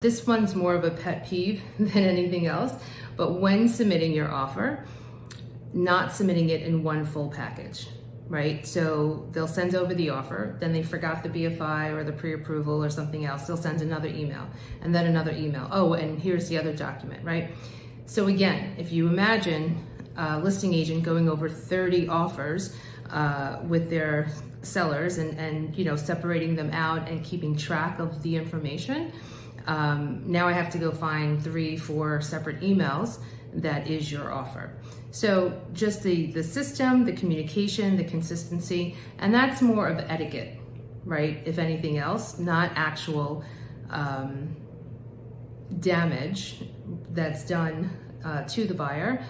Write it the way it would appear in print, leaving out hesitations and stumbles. This one's more of a pet peeve than anything else, but when submitting your offer, not submitting it in one full package, right? So they'll send over the offer, then they forgot the BFI or the pre-approval or something else. They'll send another email and then another email. Oh, and here's the other document, right? So again, if you imagine a listing agent going over 30 offers with their sellers and you know, separating them out and keeping track of the information, now I have to go find 3-4 separate emails that is your offer. So just the system, the communication, the consistency, and that's more of etiquette, right? If anything else, not actual damage that's done to the buyer